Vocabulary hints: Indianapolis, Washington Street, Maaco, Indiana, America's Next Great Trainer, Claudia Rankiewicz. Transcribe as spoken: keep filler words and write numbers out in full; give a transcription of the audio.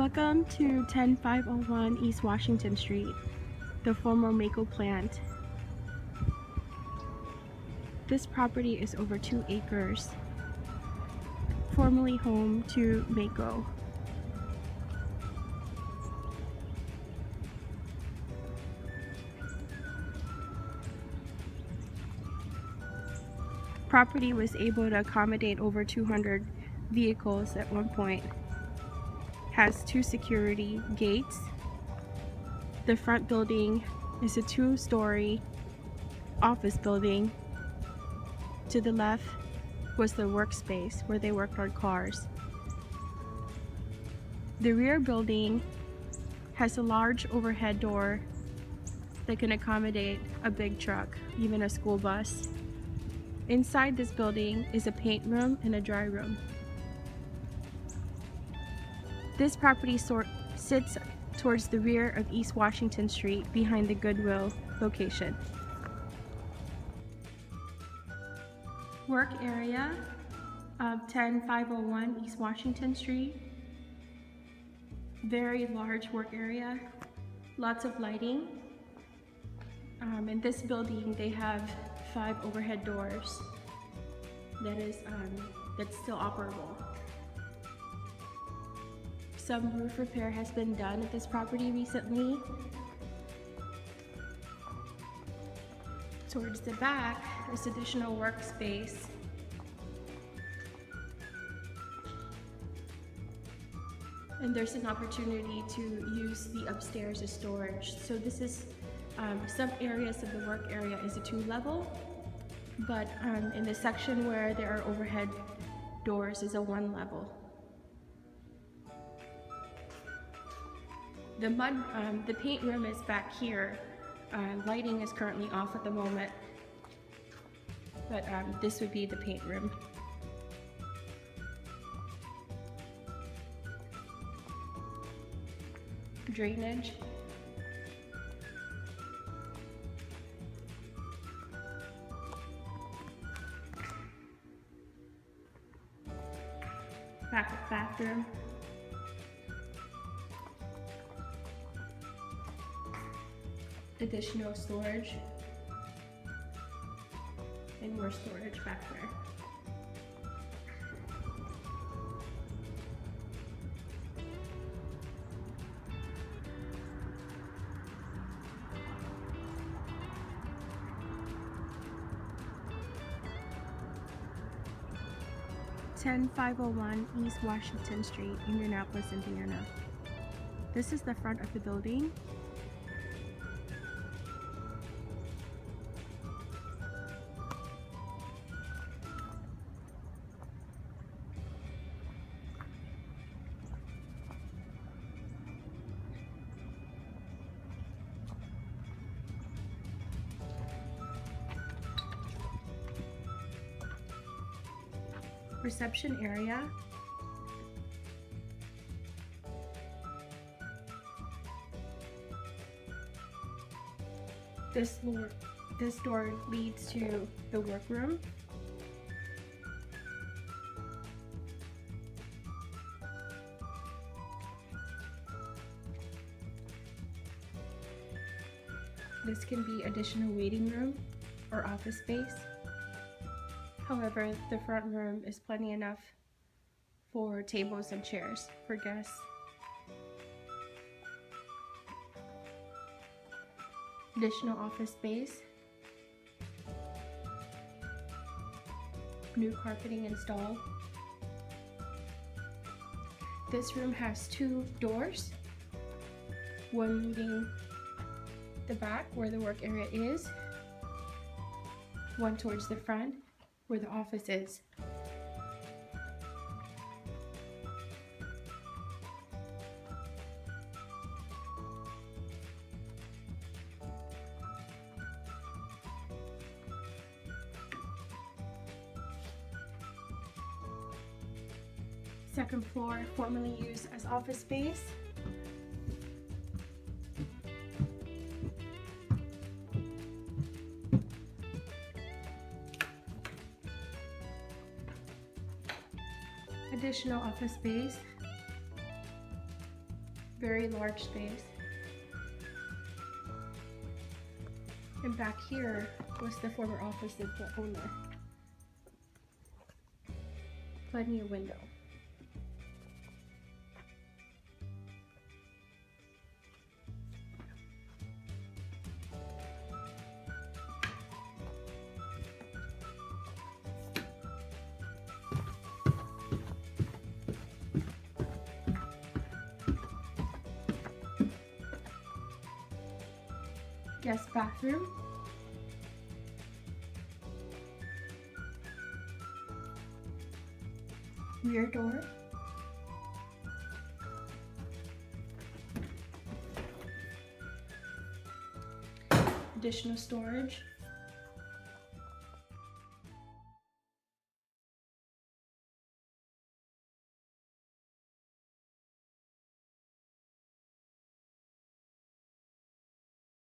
Welcome to ten five oh one East Washington Street, the former Maaco plant. This property is over two acres, formerly home to Maaco. Property was able to accommodate over two hundred vehicles at one point. Has two security gates. The front building is a two-story office building. To the left was the workspace where they worked on cars. The rear building has a large overhead door that can accommodate a big truck, even a school bus. Inside this building is a paint room and a dry room. This property sort sits towards the rear of East Washington Street behind the Goodwill location. Work area of ten five oh one East Washington Street. Very large work area, lots of lighting. Um, in this building they have five overhead doors that is um, that's still operable. Some roof repair has been done at this property recently. Towards the back is additional workspace. And there's an opportunity to use the upstairs as storage. So this is Um, some areas of the work area is a two-level, but um, in the section where there are overhead doors is a one-level. The mud, um, the paint room is back here. Uh, lighting is currently off at the moment, but um, this would be the paint room. Drainage. Back bathroom. Additional storage. And more storage back there. ten five oh one East Washington Street, Indianapolis, Indiana. This is the front of the building. Reception area. This door, this door leads to the workroom. This can be additional waiting room or office space. However, the front room is plenty enough for tables and chairs for guests. Additional office space. New carpeting installed. This room has two doors. One leading the back where the work area is. One towards the front, where the office is. Second floor, formerly used as office space. Additional office space, very large space. And back here was the former office of the owner. Plenty of window. Guest bathroom. Rear door. Additional storage.